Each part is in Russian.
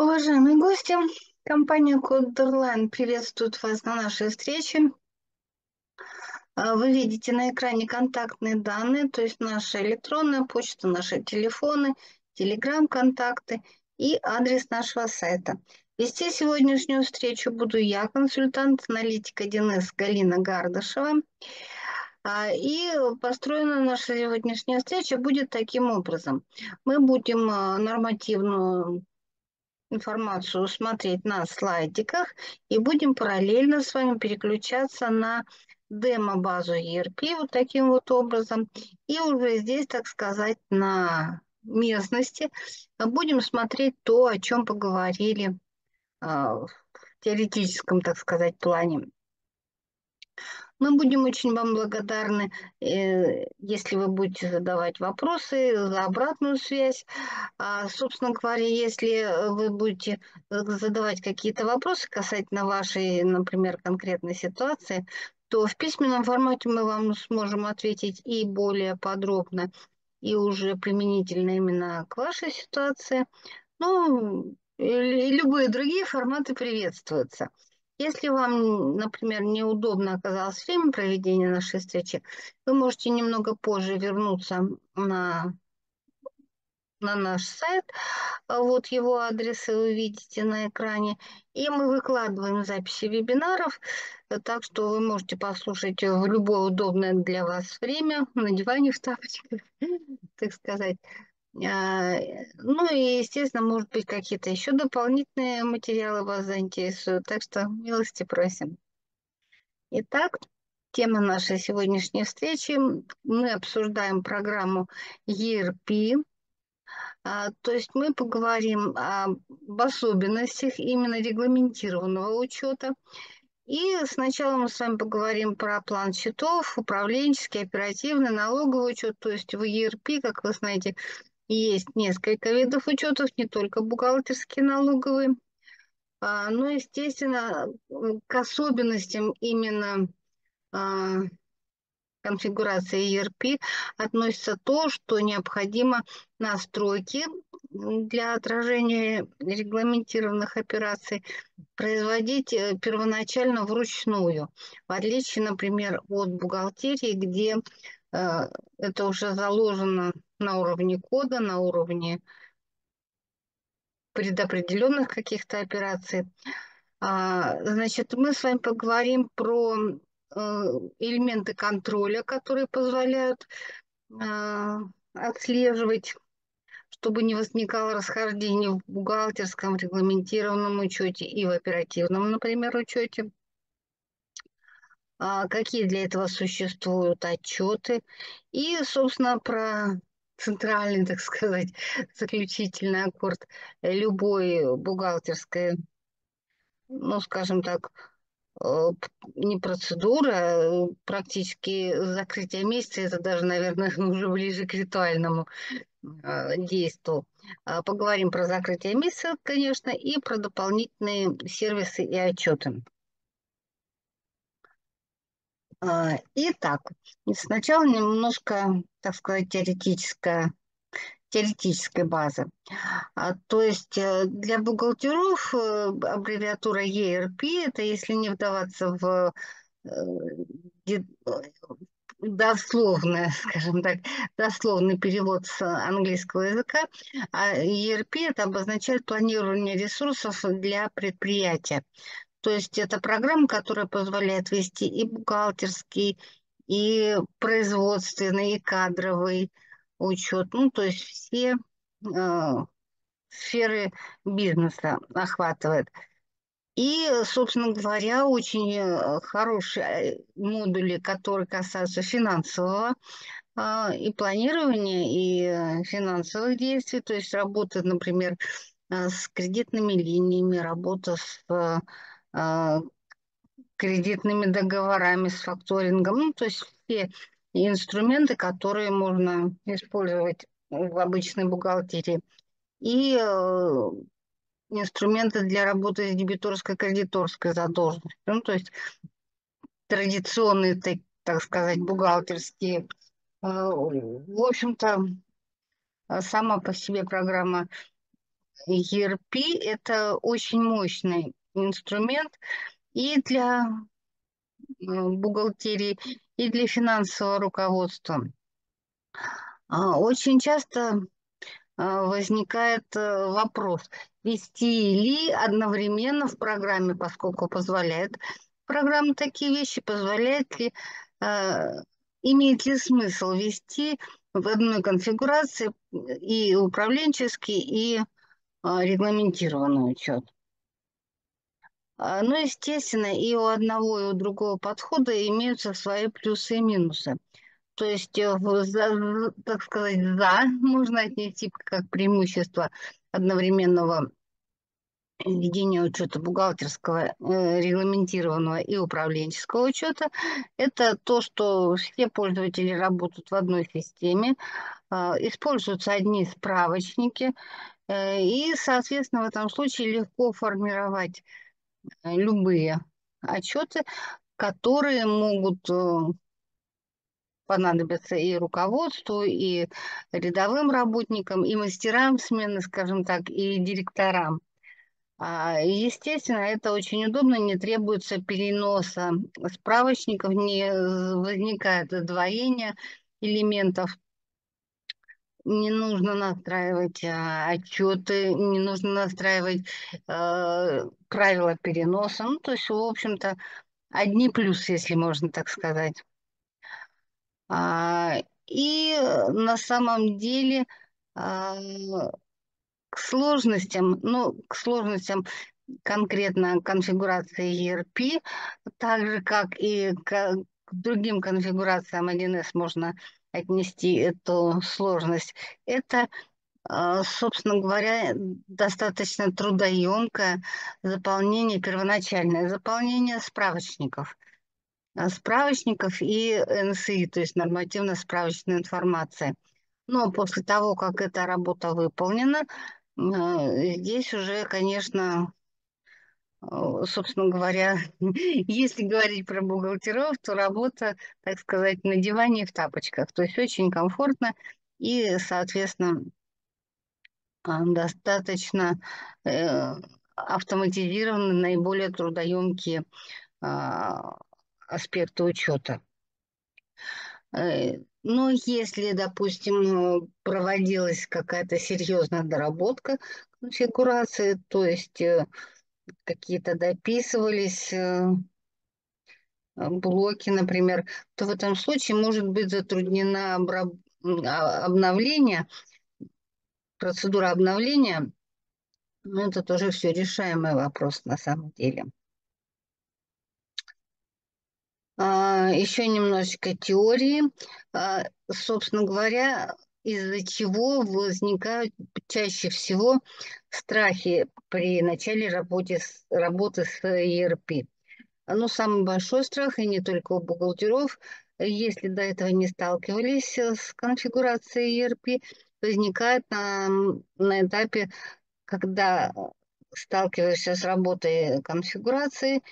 Уважаемые гости, компания Кодерлайн приветствует вас на нашей встрече. Вы видите на экране контактные данные, то есть наша электронная почта, наши телефоны, телеграм-контакты и адрес нашего сайта. Вести сегодняшнюю встречу буду я, консультант-аналитик 1С Галина Гардышева. И построена наша сегодняшняя встреча будет таким образом. Мы будем нормативную информацию смотреть на слайдиках и будем параллельно с вами переключаться на демо-базу ERP вот таким вот образом. И уже здесь, так сказать, на местности будем смотреть то, о чем поговорили в теоретическом, так сказать, плане. Мы будем очень вам благодарны, если вы будете задавать вопросы, за обратную связь. Собственно говоря, если вы будете задавать какие-то вопросы касательно вашей, например, конкретной ситуации, то в письменном формате мы вам сможем ответить и более подробно, и уже применительно именно к вашей ситуации. Ну, и любые другие форматы приветствуются. Если вам, например, неудобно оказалось время проведения нашей встречи, вы можете немного позже вернуться на наш сайт. Вот его адресы вы видите на экране. И мы выкладываем записи вебинаров, так что вы можете послушать в любое удобное для вас время, на диване, в тапочках, так сказать. Ну и, естественно, может быть, какие-то еще дополнительные материалы вас заинтересуют. Так что милости просим. Итак, тема нашей сегодняшней встречи. Мы обсуждаем программу ERP. То есть мы поговорим об особенностях именно регламентированного учета. И сначала мы с вами поговорим про план счетов, управленческий, оперативный, налоговый учет. То есть в ERP, как вы знаете, есть несколько видов учетов, не только бухгалтерские, налоговые, но, естественно, к особенностям именно конфигурации ERP относится то, что необходимо настройки для отражения регламентированных операций производить первоначально вручную, в отличие, например, от бухгалтерии, где это уже заложено на уровне кода, на уровне предопределенных каких-то операций. Значит, мы с вами поговорим про элементы контроля, которые позволяют отслеживать, чтобы не возникало расхождений в бухгалтерском регламентированном учете и в оперативном, например, учете. Какие для этого существуют отчеты. И, собственно, про центральный, так сказать, заключительный аккорд любой бухгалтерской, ну, скажем так, не процедуры, а практически закрытие месяца, это даже, наверное, уже ближе к ритуальному действу. Поговорим про закрытие месяца, конечно, и про дополнительные сервисы и отчеты. Итак, сначала немножко, так сказать, теоретической базы. То есть для бухгалтеров аббревиатура ERP, это если не вдаваться в дословное, скажем так, дословный перевод с английского языка, ERP это обозначает планирование ресурсов для предприятия. То есть это программа, которая позволяет вести и бухгалтерский, и производственный, и кадровый учет. Ну, то есть все сферы бизнеса охватывает. И, собственно говоря, очень хорошие модули, которые касаются финансового и планирования, и финансовых действий. То есть работа, например, с кредитными линиями, работа с кредитными договорами, с факторингом, ну, то есть все инструменты, которые можно использовать в обычной бухгалтерии, и инструменты для работы с дебиторско-кредиторской задолженностью, ну, то есть традиционные, так сказать, бухгалтерские. В общем-то, сама по себе программа 1С:ERP – это очень мощный инструмент и для бухгалтерии, и для финансового руководства. Очень часто возникает вопрос, вести ли одновременно в программе, поскольку позволяет программа такие вещи, позволяет ли, имеет ли смысл вести в одной конфигурации и управленческий, и регламентированный учет. Ну, естественно, и у одного, и у другого подхода имеются свои плюсы и минусы. То есть, так сказать, можно отнести как преимущество одновременного ведения учета бухгалтерского, регламентированного и управленческого учета. Это то, что все пользователи работают в одной системе, используются одни справочники, и, соответственно, в этом случае легко формировать любые отчеты, которые могут понадобятся и руководству, и рядовым работникам, и мастерам смены, скажем так, и директорам. Естественно, это очень удобно, не требуется переноса справочников, не возникает удвоения элементов, не нужно настраивать отчеты, не нужно настраивать правила переноса. Ну, то есть, в общем-то, одни плюсы, если можно так сказать. И на самом деле к сложностям конкретно конфигурации ERP, так же как и к другим конфигурациям 1С можно отнести эту сложность. Это, собственно говоря, достаточно трудоемкое заполнение, первоначальное заполнение справочников и НСИ, то есть нормативно-справочной информации. Но после того, как эта работа выполнена, здесь уже, конечно, собственно говоря, если говорить про бухгалтеров, то работа, так сказать, на диване и в тапочках. То есть очень комфортно и, соответственно, достаточно автоматизированы наиболее трудоемкие аспекты учета. Но если, допустим, проводилась какая-то серьезная доработка конфигурации, то есть какие-то дописывались блоки, например, то в этом случае может быть затруднено обновление, процедура обновления. Но это тоже все решаемый вопрос на самом деле. Еще немножечко теории, собственно говоря, из-за чего возникают чаще всего страхи при начале работы с ERP. Но самый большой страх, и не только у бухгалтеров, если до этого не сталкивались с конфигурацией ERP, возникает на этапе, когда сталкиваешься с работой конфигурации,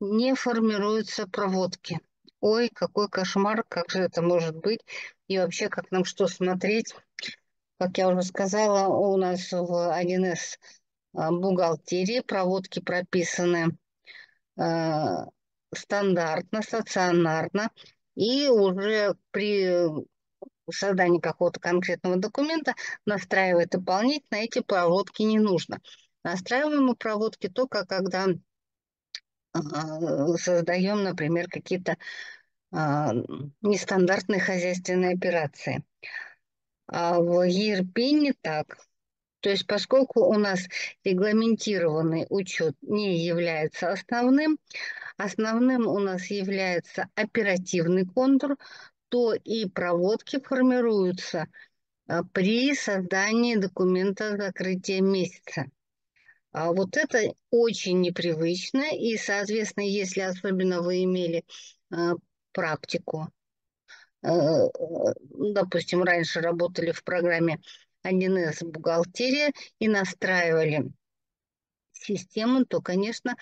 не формируются проводки. Ой, какой кошмар, как же это может быть? И вообще, как нам что смотреть? Как я уже сказала, у нас в 1С бухгалтерии проводки прописаны стандартно, стационарно. И уже при создании какого-то конкретного документа настраивать дополнительно эти проводки не нужно. Настраиваем мы проводки только когда создаем, например, какие-то нестандартные хозяйственные операции. А в ERP не так. То есть, поскольку у нас регламентированный учет не является основным, основным у нас является оперативный контур, то и проводки формируются при создании документа закрытия месяца. Вот это очень непривычно, и, соответственно, если особенно вы имели практику, допустим, раньше работали в программе 1С «Бухгалтерия» и настраивали систему, то, конечно,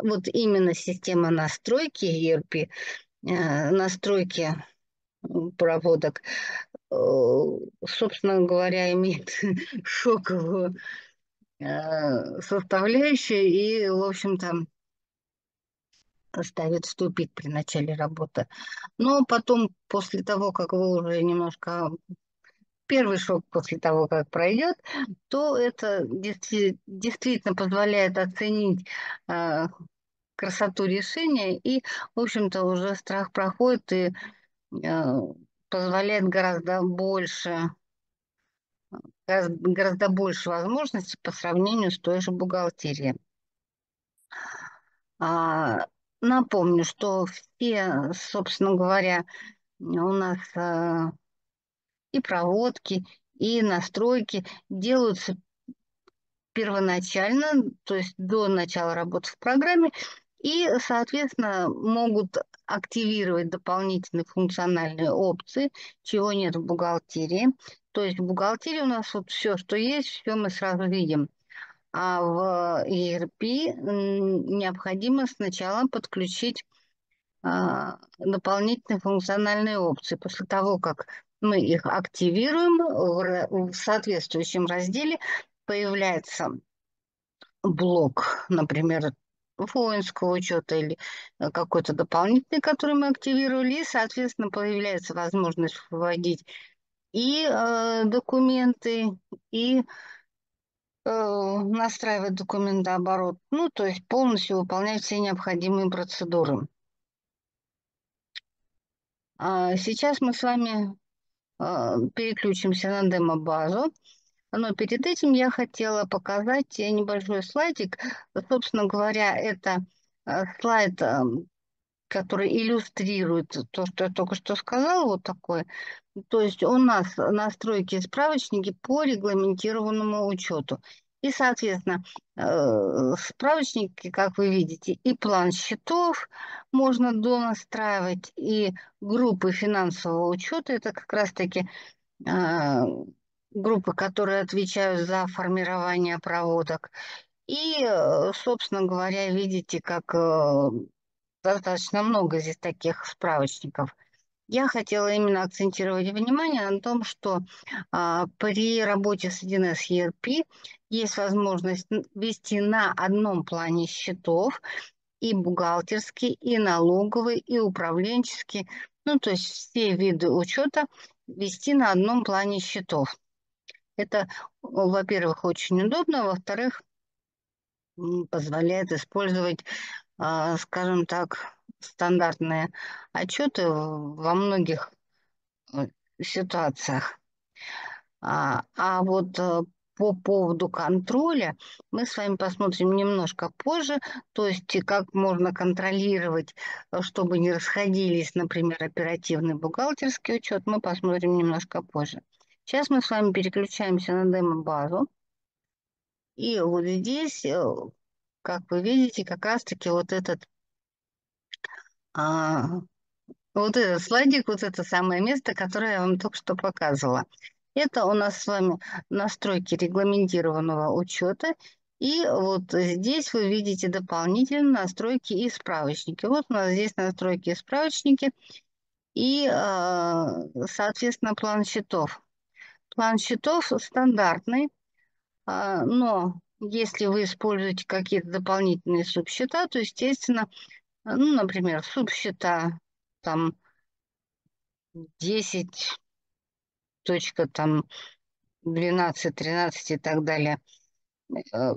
вот именно система настройки ERP, настройки проводок, собственно говоря, имеет шоковую составляющая и, в общем-то, ставит ступик при начале работы. Но потом, после того, как вы уже немножко... Первый шок после того, как пройдет, то это действительно позволяет оценить красоту решения и, в общем-то, уже страх проходит и позволяет гораздо больше возможностей по сравнению с той же бухгалтерией. Напомню, что все, собственно говоря, у нас и проводки, и настройки делаются первоначально, то есть до начала работы в программе, и, соответственно, могут активировать дополнительные функциональные опции, чего нет в бухгалтерии. То есть в бухгалтерии у нас вот все, что есть, все мы сразу видим. А в ERP необходимо сначала подключить дополнительные функциональные опции. После того, как мы их активируем, в соответствующем разделе появляется блок, например, воинского учета или какой-то дополнительный, который мы активировали, и, соответственно, появляется возможность вводить и документы, и настраивать документооборот, ну, то есть полностью выполнять все необходимые процедуры. Сейчас мы с вами переключимся на демо-базу, но перед этим я хотела показать небольшой слайдик. Собственно говоря, это слайд, который иллюстрирует то, что я только что сказала, вот такой. То есть у нас настройки и справочники по регламентированному учету. И, соответственно, справочники, как вы видите, и план счетов можно донастраивать, и группы финансового учета, это как раз-таки группы, которые отвечают за формирование проводок. И, собственно говоря, видите, как достаточно много здесь таких справочников. Я хотела именно акцентировать внимание на том, что при работе с 1С:ERP есть возможность вести на одном плане счетов и бухгалтерский, и налоговый, и управленческий, ну то есть все виды учета вести на одном плане счетов. Это, во-первых, очень удобно, во-вторых, позволяет использовать, скажем так, стандартные отчеты во многих ситуациях. А вот по поводу контроля мы с вами посмотрим немножко позже, то есть как можно контролировать, чтобы не расходились, например, оперативный бухгалтерский учет, мы посмотрим немножко позже. Сейчас мы с вами переключаемся на демо-базу. И вот здесь, как вы видите, как раз-таки вот этот слайдик, вот это самое место, которое я вам только что показывала. Это у нас с вами настройки регламентированного учета. И вот здесь вы видите дополнительно настройки и справочники. Вот у нас здесь настройки и справочники. И, соответственно, план счетов. План счетов стандартный, но если вы используете какие-то дополнительные субсчета, то, естественно, ну, например, субсчета там 10.12, 13 и так далее. Я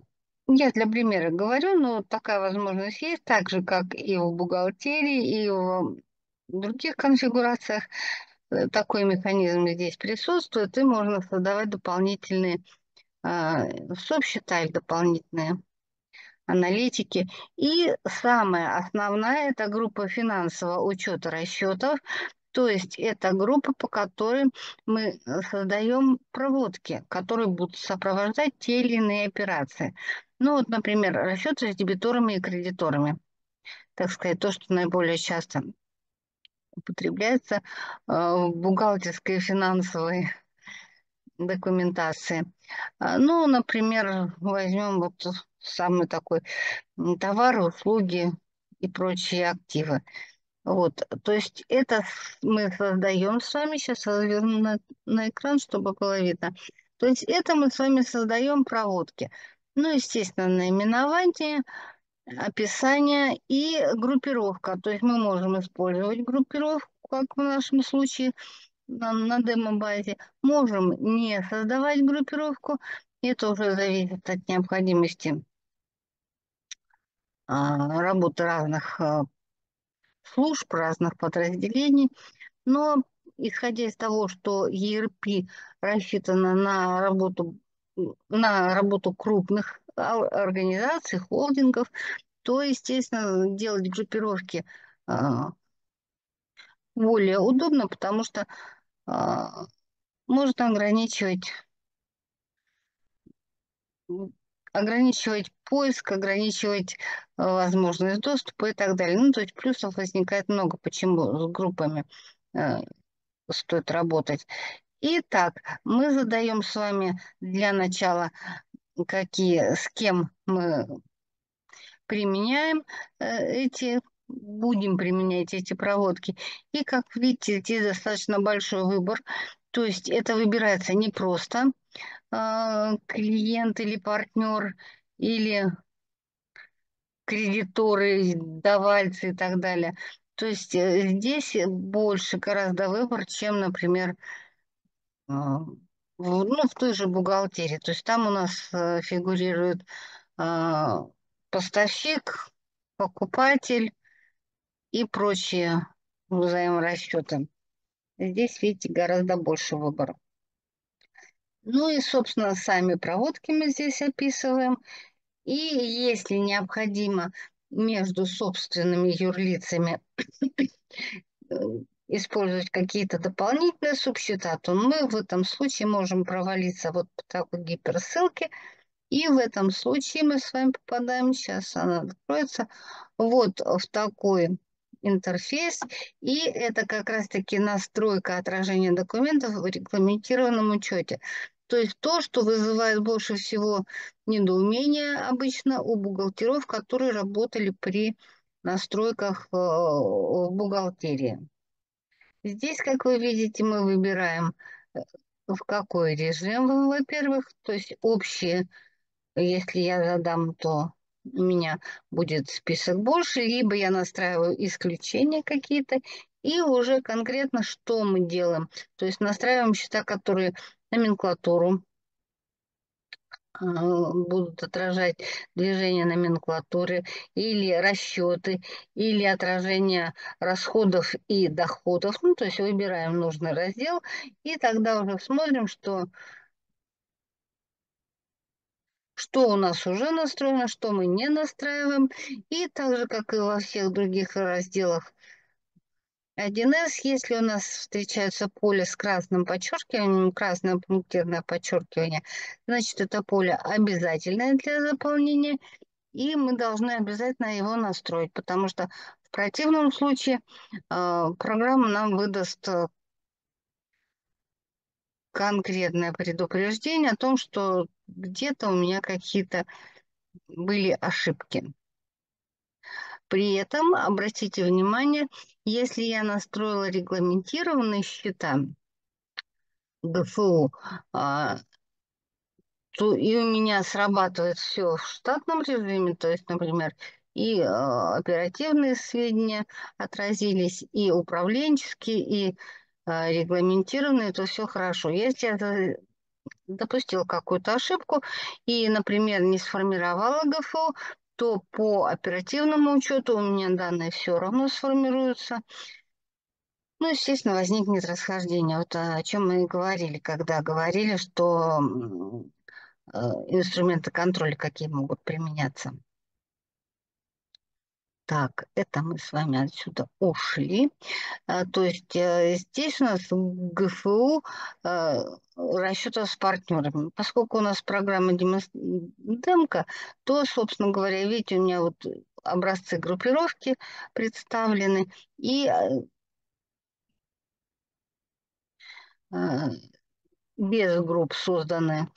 для примера говорю, но такая возможность есть, так же, как и в бухгалтерии, и в других конфигурациях. Такой механизм здесь присутствует, и можно создавать дополнительные субсчета или дополнительные аналитики. И самая основная – это группа финансового учета расчетов, то есть это группа, по которой мы создаем проводки, которые будут сопровождать те или иные операции. Ну вот, например, расчеты с дебиторами и кредиторами, так сказать, то, что наиболее часто употребляется в бухгалтерской и финансовой документации. Ну, например, возьмем вот самый такой товары, услуги и прочие активы. Вот, то есть это мы создаем с вами, сейчас разверну на экран, чтобы было видно. То есть это мы с вами создаем проводки. Ну, естественно, наименование, описание и группировка. То есть мы можем использовать группировку, как в нашем случае на демо-базе. Можем не создавать группировку. Это уже зависит от необходимости работы разных служб, разных подразделений. Но исходя из того, что ERP рассчитана на работу крупных организаций, холдингов, то, естественно, делать группировки более удобно, потому что можно ограничивать поиск, ограничивать возможность доступа и так далее. Ну, то есть плюсов возникает много, почему с группами стоит работать. Итак, мы задаем с вами для начала, с кем мы применяем будем применять эти проводки. И, как видите, здесь достаточно большой выбор. То есть это выбирается не просто клиент или партнер, или кредиторы, давальцы и так далее. То есть здесь больше гораздо выбор, чем, например, в той же бухгалтерии. То есть там у нас фигурирует поставщик, покупатель и прочие взаиморасчеты. Здесь, видите, гораздо больше выбора. Ну и, собственно, сами проводки мы здесь описываем. И если необходимо между собственными юрлицами использовать какие-то дополнительные субсчета, то мы в этом случае можем провалиться вот по такой гиперссылке. И в этом случае мы с вами попадаем, сейчас она откроется, вот в такой интерфейс. И это как раз-таки настройка отражения документов в регламентированном учете. То есть то, что вызывает больше всего недоумения обычно у бухгалтеров, которые работали при настройках в бухгалтерии. Здесь, как вы видите, мы выбираем, в какой режим, во-первых, то есть общие, если я задам, то у меня будет список больше, либо я настраиваю исключения какие-то, и уже конкретно, что мы делаем. То есть настраиваем счета, которые номенклатуру будут отражать, движение номенклатуры, или расчеты, или отражение расходов и доходов. Ну, то есть выбираем нужный раздел, и тогда уже смотрим, что у нас уже настроено, что мы не настраиваем. И так же, как и во всех других разделах 1С, если у нас встречаются поле с красным подчеркиванием, красное пунктирное подчеркивание, значит, это поле обязательное для заполнения, и мы должны обязательно его настроить, потому что в противном случае программа нам выдаст конкретное предупреждение о том, что где-то у меня какие-то были ошибки. При этом, обратите внимание, если я настроила регламентированные счета ГФУ, то и у меня срабатывает все в штатном режиме, то есть, например, и оперативные сведения отразились, и управленческие, и регламентированные, то все хорошо. Если я допустила какую-то ошибку и, например, не сформировала ГФУ, то по оперативному учету у меня данные все равно сформируются. Ну, естественно, возникнет расхождение. Вот о чем мы и говорили, когда говорили, что инструменты контроля какие могут применяться. Так, это мы с вами отсюда ушли. То есть здесь у нас ГФУ расчетов с партнерами. Поскольку у нас программа демка, то, собственно говоря, видите, у меня вот образцы группировки представлены. И без групп созданы.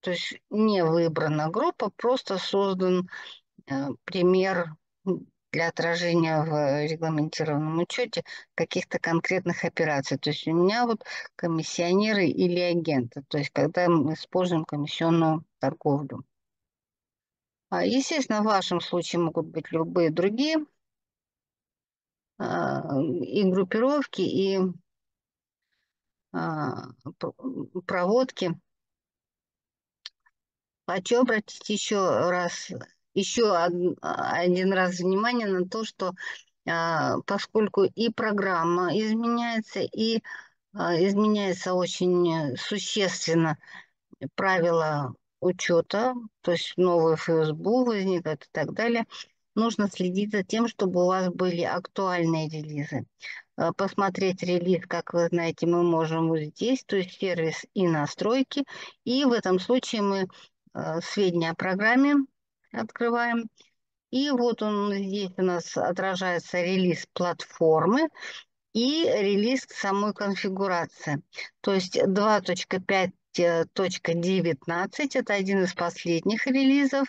То есть не выбрана группа, просто создан пример для отражения в регламентированном учете каких-то конкретных операций. То есть у меня вот комиссионеры или агенты. То есть когда мы используем комиссионную торговлю. Естественно, в вашем случае могут быть любые другие и группировки, и проводки. Хочу обратить еще один раз внимание на то, что поскольку и программа изменяется, и изменяется очень существенно правила учета, то есть новые ФСБУ возникают и так далее, нужно следить за тем, чтобы у вас были актуальные релизы. Посмотреть релиз, как вы знаете, мы можем вот здесь, то есть сервис и настройки, и в этом случае мы сведения о программе открываем. И вот он здесь у нас отражается релиз платформы и релиз самой конфигурации. То есть 2.5.19 – это один из последних релизов.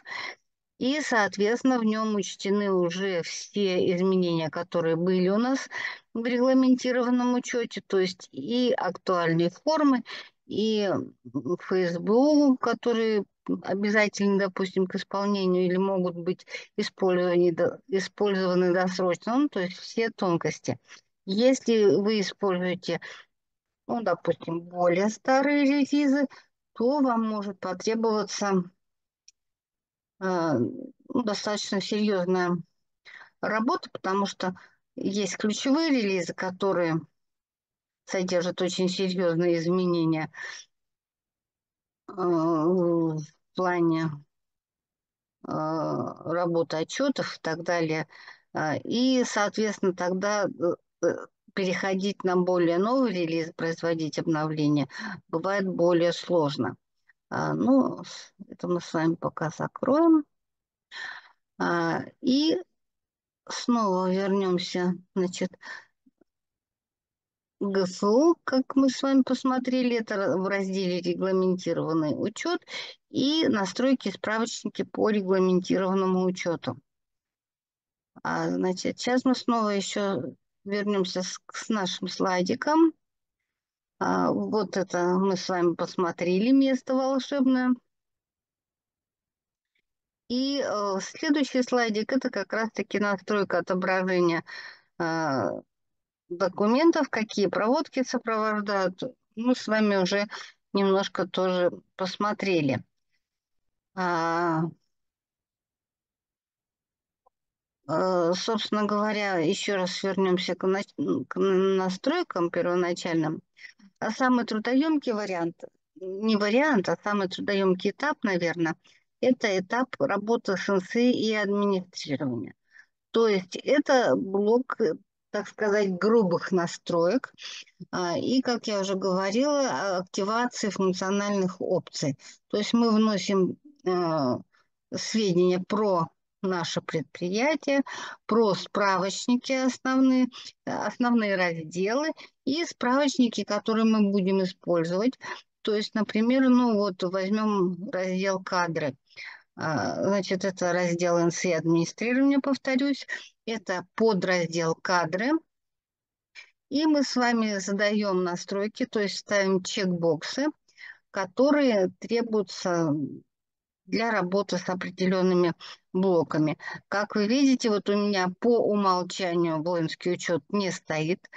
И, соответственно, в нем учтены уже все изменения, которые были у нас в регламентированном учете, то есть и актуальные формы, и ФСБУ, которые обязательны, допустим, к исполнению или могут быть использованы досрочно, ну, то есть все тонкости. Если вы используете, ну, допустим, более старые релизы, то вам может потребоваться достаточно серьезная работа, потому что есть ключевые релизы, которые содержат очень серьезные изменения в плане работы отчетов и так далее. И, соответственно, тогда переходить на более новый релиз, производить обновления, бывает более сложно. Ну, это мы с вами пока закроем. И снова вернемся, значит, ГФУ, как мы с вами посмотрели, это в разделе «Регламентированный учет» и «Настройки и справочники по регламентированному учету». Значит, сейчас мы снова еще вернемся с нашим слайдиком. Вот это мы с вами посмотрели, место волшебное. И следующий слайдик – это как раз-таки настройка отображения документов, какие проводки сопровождают. Мы с вами уже немножко тоже посмотрели. Собственно говоря, еще раз вернемся к настройкам первоначальным. А самый трудоемкий вариант, не вариант, а самый трудоемкий этап, наверное, это этап работы с НСИ и администрирования. То есть это блок, так сказать, грубых настроек и, как я уже говорила, активации функциональных опций. То есть мы вносим сведения про наше предприятие, про справочники основные разделы и справочники, которые мы будем использовать. То есть, например, ну вот возьмем раздел «Кадры». Значит, это раздел НСИ администрирования, повторюсь. Это подраздел «Кадры». И мы с вами задаем настройки, то есть ставим чекбоксы, которые требуются для работы с определенными блоками. Как вы видите, вот у меня по умолчанию воинский учет не стоит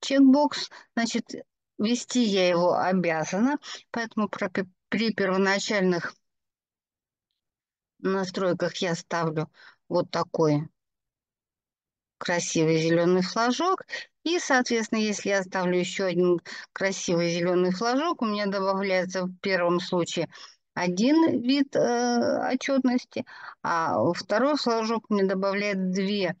чекбокс. Значит, вести я его обязана, поэтому при первоначальных настройках я ставлю вот такой красивый зеленый флажок. И, соответственно, если я ставлю еще один красивый зеленый флажок, у меня добавляется в первом случае один вид отчетности, а второй флажок мне добавляет две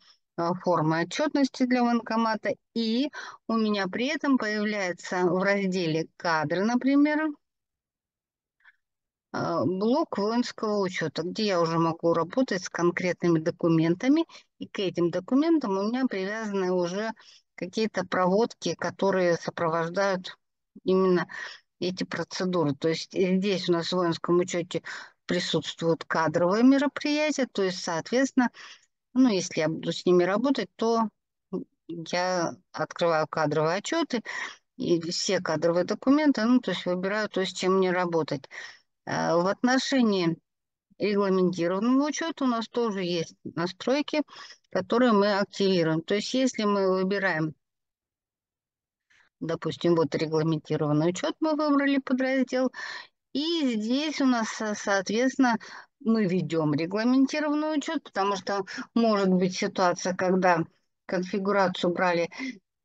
формы отчетности для военкомата. И у меня при этом появляется в разделе «Кадры», например, блок воинского учета, где я уже могу работать с конкретными документами. И к этим документам у меня привязаны уже какие-то проводки, которые сопровождают именно эти процедуры. То есть здесь у нас в воинском учете присутствуют кадровые мероприятия, то есть, соответственно, ну, если я буду с ними работать, то я открываю кадровые отчеты и все кадровые документы, ну, то есть выбираю то, с чем мне работать. В отношении регламентированного учета у нас тоже есть настройки, которые мы активируем. То есть если мы выбираем, допустим, вот регламентированный учет мы выбрали подраздел, и здесь у нас, соответственно, мы ведем регламентированный учет, потому что может быть ситуация, когда конфигурацию брали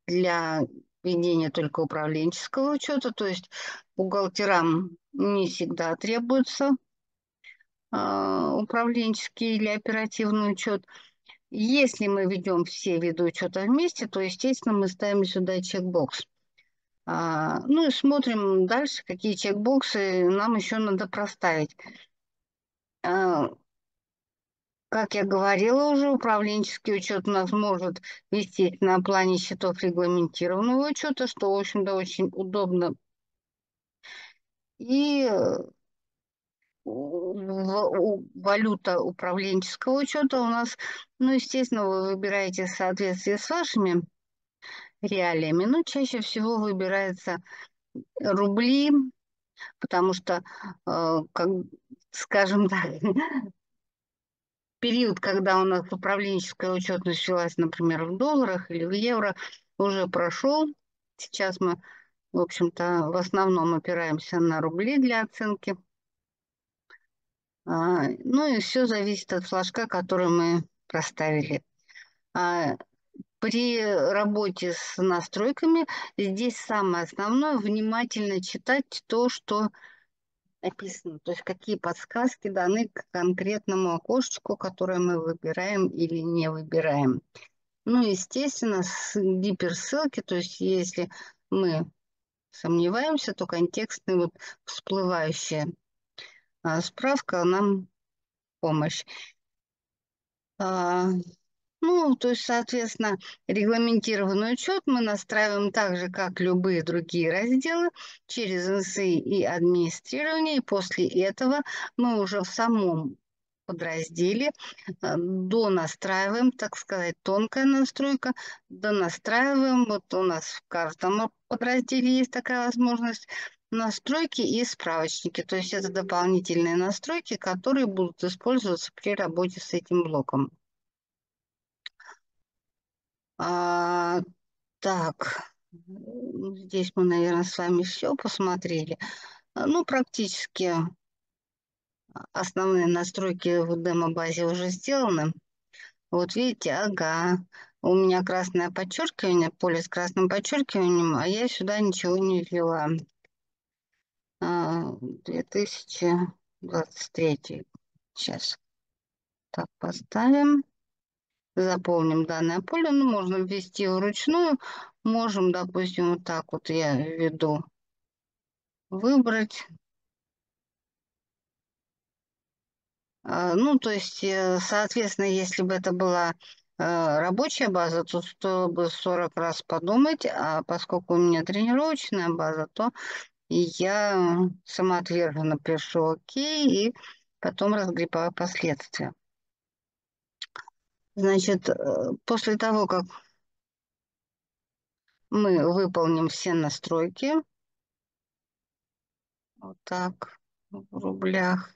для ведения только управленческого учета, то есть бухгалтерам не всегда требуется управленческий или оперативный учет. Если мы ведем все виды учета вместе, то, естественно, мы ставим сюда чекбокс. Ну и смотрим дальше, какие чекбоксы нам еще надо проставить. Как я говорила уже, управленческий учет у нас может вестись на плане счетов регламентированного учета, что, в общем-то, очень удобно. И валюта управленческого учета у нас, ну, естественно, вы выбираете в соответствии с вашими реалиями, но чаще всего выбирается рубли, потому что, скажем так, период, когда у нас управленческая отчетность велась, например, в долларах или в евро, уже прошел. Сейчас мы, в общем-то, в основном опираемся на рубли для оценки. Ну и все зависит от флажка, который мы проставили. При работе с настройками здесь самое основное — внимательно читать то, что написано, то есть какие подсказки даны к конкретному окошечку, которое мы выбираем или не выбираем. Ну, естественно, с гиперссылки, то есть если мы сомневаемся, то контекстная вот всплывающая справка нам помощь. Ну, то есть, соответственно, регламентированный учет мы настраиваем так же, как любые другие разделы, через НСИ и администрирование. И после этого мы уже в самом подразделе донастраиваем, так сказать, тонкая настройка, донастраиваем. Вот у нас в каждом подразделе есть такая возможность. Настройки и справочники. То есть это дополнительные настройки, которые будут использоваться при работе с этим блоком. Так, здесь мы, наверное, с вами все посмотрели. Ну, практически основные настройки в демо-базе уже сделаны. Вот видите, у меня красное подчеркивание, поле с красным подчеркиванием, а я сюда ничего не ввела. 2023. Сейчас так поставим. Заполним данное поле. Ну, можно ввести вручную. Можем, допустим, вот так вот я введу. Выбрать. Ну, то есть, соответственно, если бы это была рабочая база, то стоило бы 40 раз подумать. А поскольку у меня тренировочная база, то я самоотверженно пишу ОК и потом разгребаю последствия. Значит, после того, как мы выполним все настройки, вот так, в рублях,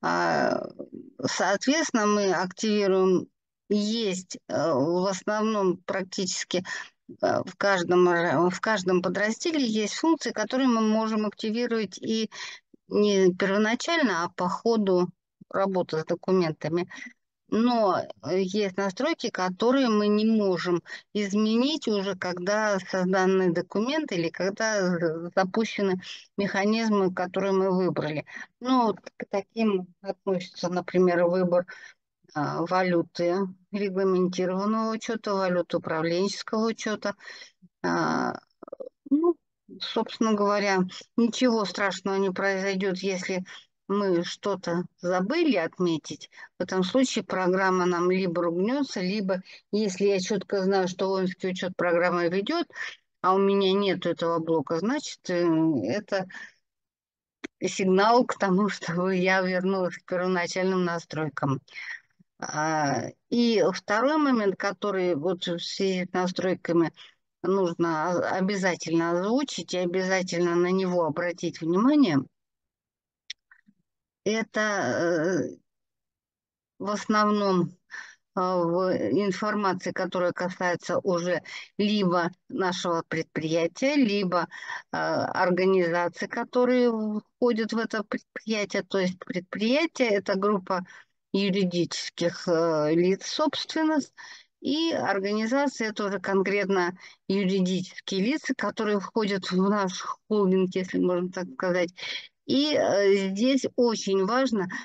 соответственно, мы активируем, есть в основном практически... В каждом подразделе есть функции, которые мы можем активировать и не первоначально, а по ходу работы с документами. Но есть настройки, которые мы не можем изменить уже, когда созданы документы или когда запущены механизмы, которые мы выбрали. Ну, к таким относится, например, выбор валюты регламентированного учета, валюты управленческого учета. Ну, собственно говоря, ничего страшного не произойдет, если мы что-то забыли отметить. В этом случае программа нам либо ругнется, либо, если я четко знаю, что воинский учет программа ведет, а у меня нет этого блока, значит, это сигнал к тому, что я вернулась к первоначальным настройкам. И второй момент, который вот в связи с настройками нужно обязательно озвучить и обязательно на него обратить внимание, это в основном в информации, которая касается уже либо нашего предприятия, либо организаций, которые входят в это предприятие. То есть предприятие – это группа юридических лиц собственность, и организация – это уже конкретно юридические лица, которые входят в наш холдинг, если можно так сказать. И здесь очень важно –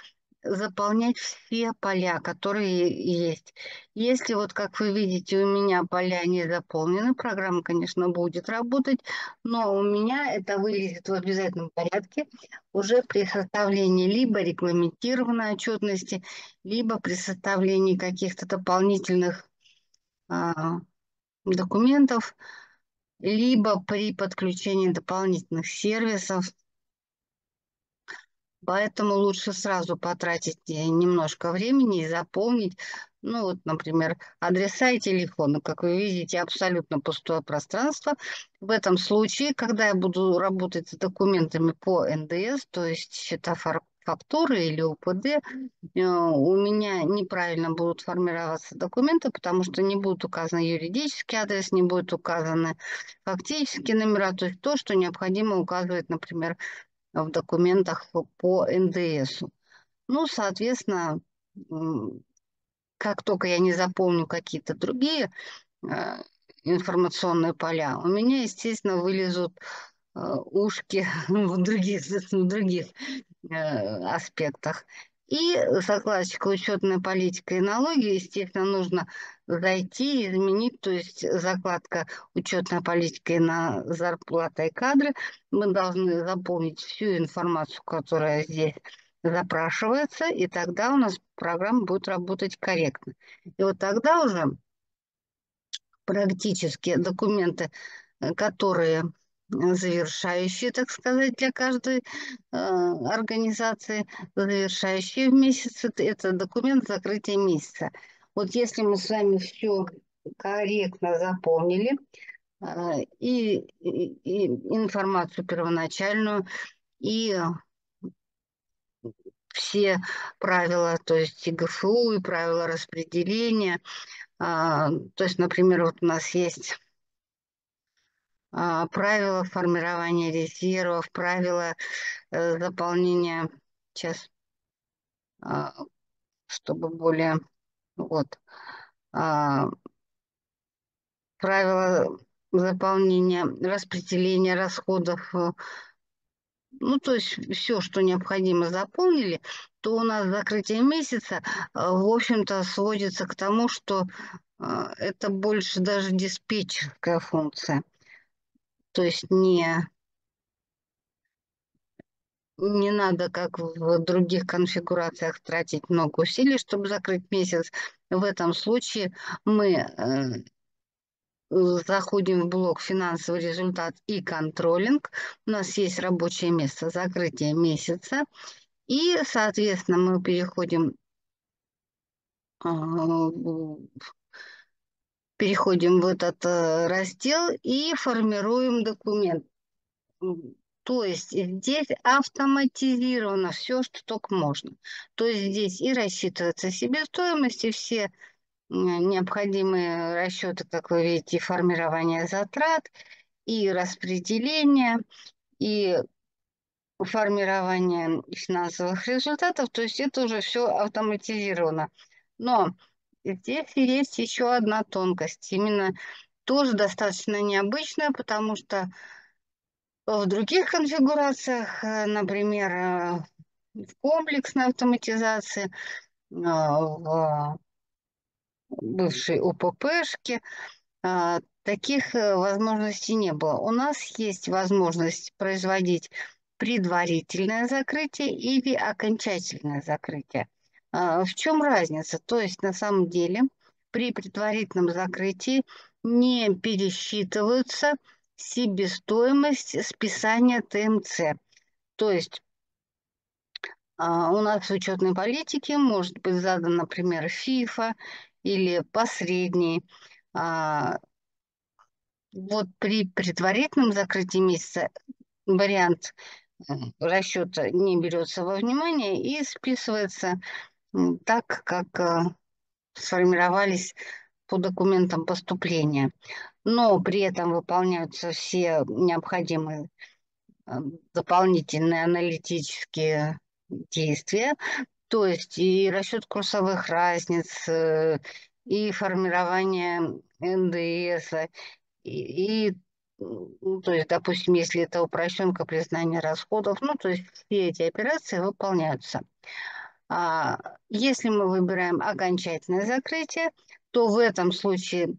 заполнять все поля, которые есть. Если вот, как вы видите, у меня поля не заполнены, программа, конечно, будет работать, но у меня это вылезет в обязательном порядке уже при составлении либо регламентированной отчетности, либо при составлении каких-то дополнительных документов, либо при подключении дополнительных сервисов. Поэтому лучше сразу потратить немножко времени и заполнить, ну вот, например, адреса и телефоны. Как вы видите, абсолютно пустое пространство. В этом случае, когда я буду работать с документами по НДС, то есть счета фактуры или УПД, у меня неправильно будут формироваться документы, потому что не будет указан юридический адрес, не будет указаны фактические номера, то есть то, что необходимо указывать, например, в документах по НДС. Ну, соответственно, как только я не запомню какие-то другие информационные поля, у меня, естественно, вылезут ушки в других аспектах. И закладочка «Учетная политика и налоги», естественно, нужно зайти и изменить, то есть закладка «Учетная политика и на зарплата и кадры». Мы должны заполнить всю информацию, которая здесь запрашивается, и тогда у нас программа будет работать корректно. И вот тогда уже практически документы, которые завершающие, так сказать, для каждой организации, завершающие в месяц, это документ закрытия месяца. Вот если мы с вами все корректно заполнили, и информацию первоначальную, и все правила, то есть и ГФУ, и правила распределения, то есть, например, вот у нас есть правила формирования резервов, правила заполнения, сейчас, чтобы более, вот, правила заполнения, распределения расходов, ну, то есть все, что необходимо, заполнили, то у нас закрытие месяца, в общем-то, сводится к тому, что это больше даже диспетчерская функция. То есть не надо, как в других конфигурациях, тратить много усилий, чтобы закрыть месяц. В этом случае мы заходим в блок «Финансовый результат» и «Контролинг». У нас есть рабочее место «Закрытие месяца». И, соответственно, мы переходим в этот раздел и формируем документ. То есть здесь автоматизировано все, что только можно. То есть здесь и рассчитывается себестоимость, и все необходимые расчеты, как вы видите, и формирование затрат, и распределение, и формирование финансовых результатов. То есть это уже все автоматизировано. Но здесь есть еще одна тонкость, именно тоже достаточно необычная, потому что в других конфигурациях, например, в комплексной автоматизации, в бывшей УППшке, таких возможностей не было. У нас есть возможность производить предварительное закрытие или окончательное закрытие. В чем разница? То есть на самом деле при предварительном закрытии не пересчитываются себестоимость списания ТМЦ. То есть у нас в учетной политике может быть задан, например, ФИФО или посредний Вот при предварительном закрытии месяца вариант расчета не берется во внимание и списывается так, как сформировались по документам поступления. Но при этом выполняются все необходимые дополнительные аналитические действия, то есть и расчет курсовых разниц, и формирование НДС, и то есть, допустим, если это упрощенка признания расходов, ну, то есть все эти операции выполняются. Если мы выбираем окончательное закрытие, то в этом случае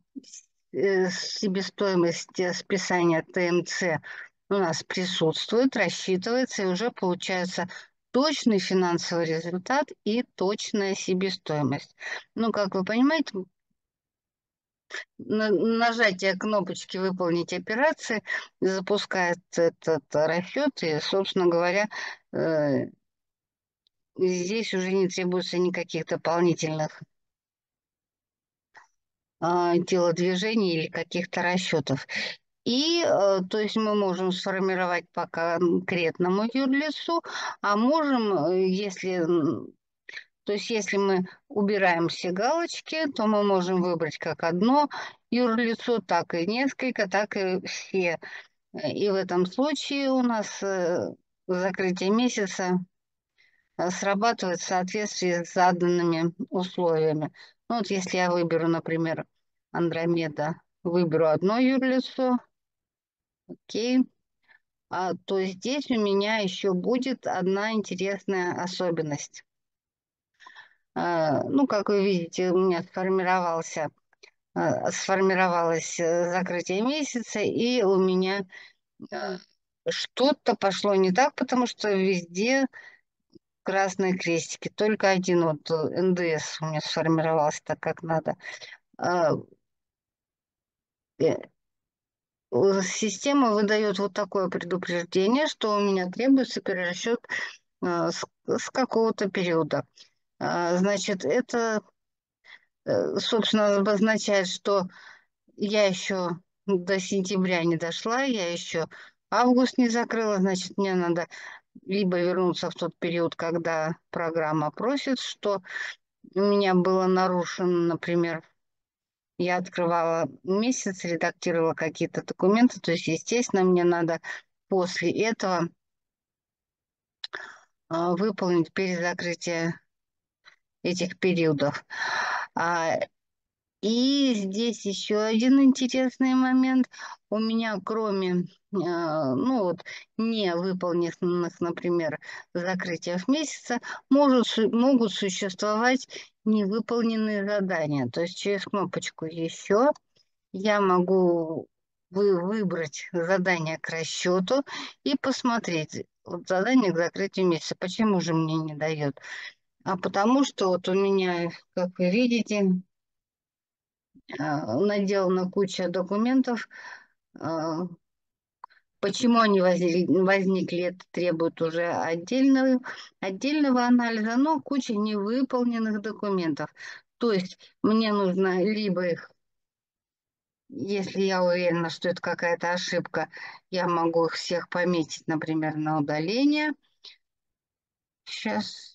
себестоимость списания ТМЦ у нас присутствует, рассчитывается, и уже получается точный финансовый результат и точная себестоимость. Ну, как вы понимаете, нажатие кнопочки «Выполнить операции» запускает этот расчет, и, собственно говоря, здесь уже не требуется никаких дополнительных телодвижений или каких-то расчетов. И, то есть, мы можем сформировать по конкретному юрлицу, а можем, если... То есть, если мы убираем все галочки, то мы можем выбрать как одно юрлицо, так и несколько, так и все. И в этом случае у нас закрытие месяца срабатывает в соответствии с заданными условиями. Ну, вот если я выберу, например, Андромеда, выберу одно юрлицо, окей, то здесь у меня еще будет одна интересная особенность. Ну, как вы видите, у меня сформировалось закрытие месяца, и у меня что-то пошло не так, потому что везде красные крестики. Только один вот НДС у меня сформировался так, как надо. Система выдает вот такое предупреждение, что у меня требуется перерасчет с какого-то периода. Значит, это, собственно, обозначает, что я еще до сентября не дошла, я еще август не закрыла, значит, мне надо либо вернуться в тот период, когда программа просит, что у меня было нарушено, например, я открывала месяц, редактировала какие-то документы, то есть, естественно, мне надо после этого выполнить перезакрытие этих периодов. И здесь еще один интересный момент. У меня кроме ну вот, не выполненных, например, закрытиев месяца, могут существовать невыполненные задания. То есть через кнопочку «Еще» я могу выбрать задание к расчету и посмотреть вот задание к закрытию месяца. Почему же мне не дает? А потому что вот у меня, как вы видите, наделана куча документов. Почему они возникли, это требует уже отдельного анализа, но куча невыполненных документов. То есть мне нужно либо их, если я уверена, что это какая-то ошибка, я могу их всех пометить, например, на удаление. Сейчас...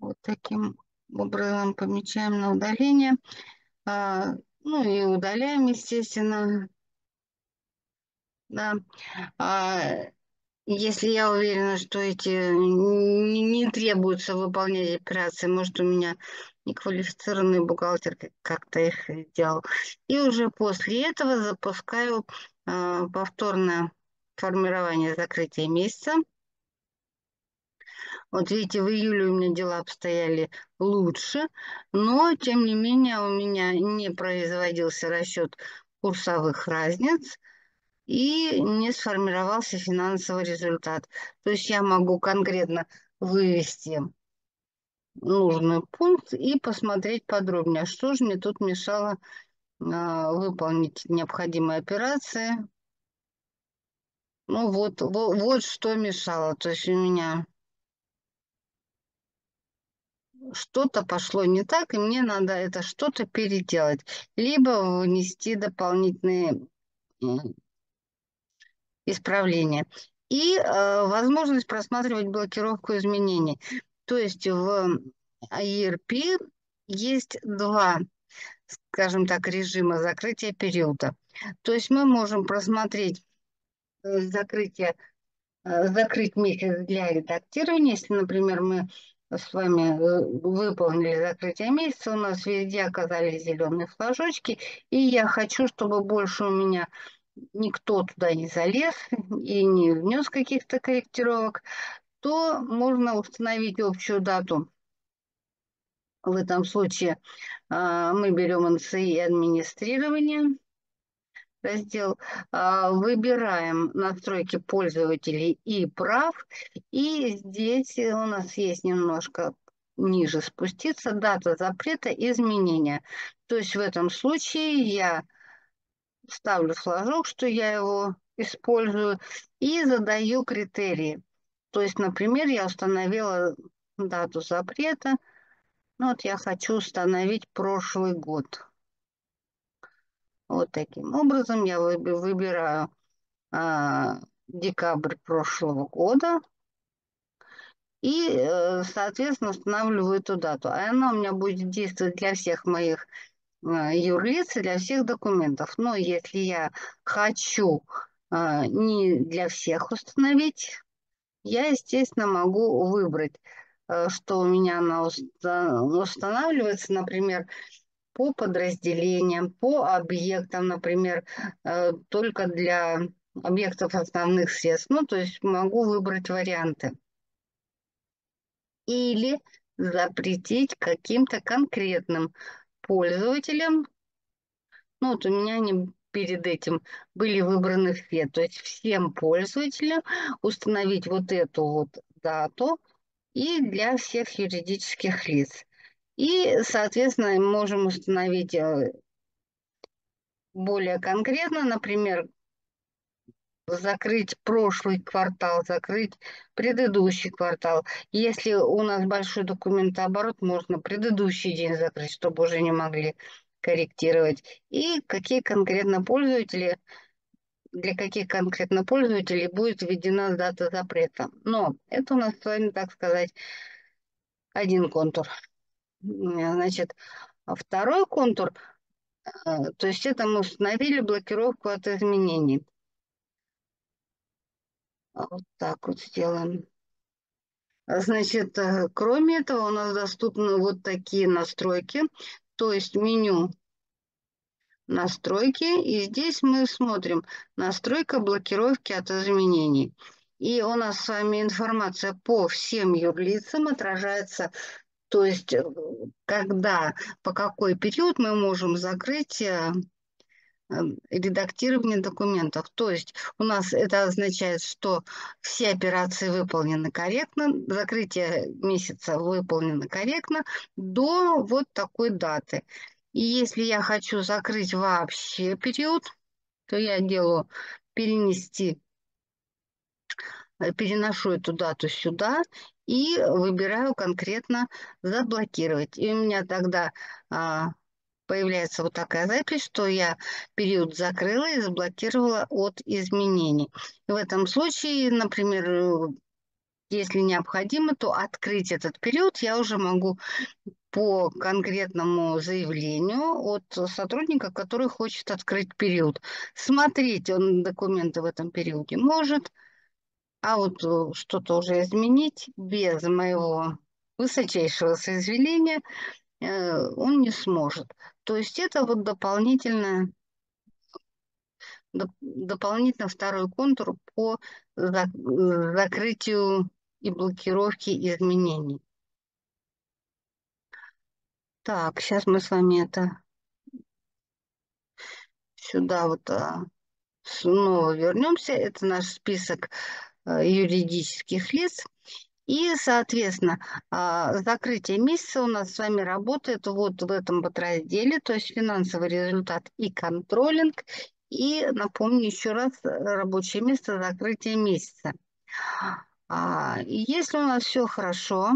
Вот таким образом помечаем на удаление. Ну и удаляем, естественно. Да. Если я уверена, что эти не требуется выполнять операции, может, у меня неквалифицированный бухгалтер как-то их делал. И уже после этого запускаю повторное формирование закрытия месяца. Вот видите, в июле у меня дела обстояли лучше, но, тем не менее, у меня не производился расчет курсовых разниц и не сформировался финансовый результат. То есть я могу конкретно вывести нужный пункт и посмотреть подробнее, что же мне тут мешало выполнить необходимые операции. Ну вот что мешало. То есть у меня... что-то пошло не так, и мне надо это что-то переделать, либо внести дополнительные исправления. И возможность просматривать блокировку изменений. То есть в ERP есть два, скажем так, режима закрытия периода. То есть мы можем просмотреть закрыть месяц для редактирования. Если, например, мы с вами выполнили закрытие месяца, у нас везде оказались зеленые флажочки, и я хочу, чтобы больше у меня никто туда не залез и не внес каких-то корректировок, то можно установить общую дату. В этом случае мы берем НСИ администрирование, раздел, выбираем настройки пользователей и прав, и здесь у нас есть немножко ниже спуститься дата запрета изменения. То есть в этом случае я ставлю флажок, что я его использую, и задаю критерии. То есть, например, я установила дату запрета. Ну, вот я хочу установить прошлый год. Вот таким образом я выбираю декабрь прошлого года и, соответственно, устанавливаю эту дату. А она у меня будет действовать для всех моих юрлиц и для всех документов. Но если я хочу не для всех установить, я, естественно, могу выбрать, что у меня она устанавливается, например, по подразделениям, по объектам, например, только для объектов основных средств. Ну, то есть могу выбрать варианты. Или запретить каким-то конкретным пользователям. Ну, вот у меня они перед этим были выбраны все. То есть всем пользователям установить вот эту вот дату и для всех юридических лиц. И, соответственно, можем установить более конкретно, например, закрыть прошлый квартал, закрыть предыдущий квартал. Если у нас большой документооборот, можно предыдущий день закрыть, чтобы уже не могли корректировать. И какие конкретно пользователи, для каких конкретно пользователей будет введена дата запрета. Но это у нас с вами, так сказать, один контур. Значит, второй контур, то есть это мы установили блокировку от изменений. Вот так вот сделаем. Значит, кроме этого у нас доступны вот такие настройки, то есть меню настройки, и здесь мы смотрим настройка блокировки от изменений. И у нас с вами информация по всем юрлицам отражается. То есть, когда, по какой период мы можем закрыть редактирование документов. То есть, у нас это означает, что все операции выполнены корректно, закрытие месяца выполнено корректно до вот такой даты. И если я хочу закрыть вообще период, то я делаю переношу эту дату сюда и выбираю конкретно «Заблокировать». И у меня тогда появляется вот такая запись, что я период закрыла и заблокировала от изменений. В этом случае, например, если необходимо, то открыть этот период я уже могу по конкретному заявлению от сотрудника, который хочет открыть период. Смотреть он документы в этом периоде может, а вот что-то уже изменить без моего высочайшего соизволения он не сможет. То есть это вот дополнительно второй контур по закрытию и блокировке изменений. Так, сейчас мы с вами это сюда вот снова вернемся. Это наш список юридических лиц. И, соответственно, закрытие месяца у нас с вами работает вот в этом подразделе, то есть финансовый результат и контролинг. И, напомню еще раз, рабочее место закрытия месяца. Если у нас все хорошо,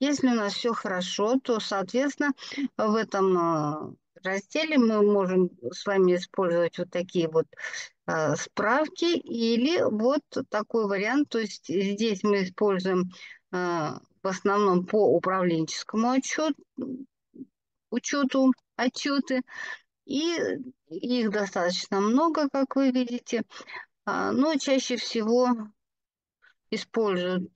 Если у нас все хорошо, то, соответственно, в этом разделе мы можем с вами использовать вот такие вот справки или вот такой вариант. То есть здесь мы используем в основном по управленческому учету отчеты. И их достаточно много, как вы видите. Но чаще всего используют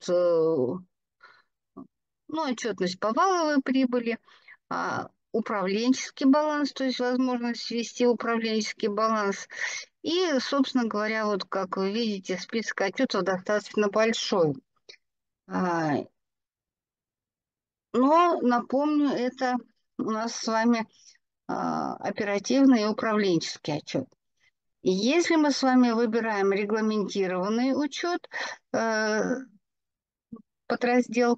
отчетность по валовой прибыли, управленческий баланс, то есть возможность ввести управленческий баланс. И, собственно говоря, вот как вы видите, список отчетов достаточно большой. Но, напомню, это у нас с вами оперативный и управленческий отчет. Если мы с вами выбираем регламентированный учет подраздел,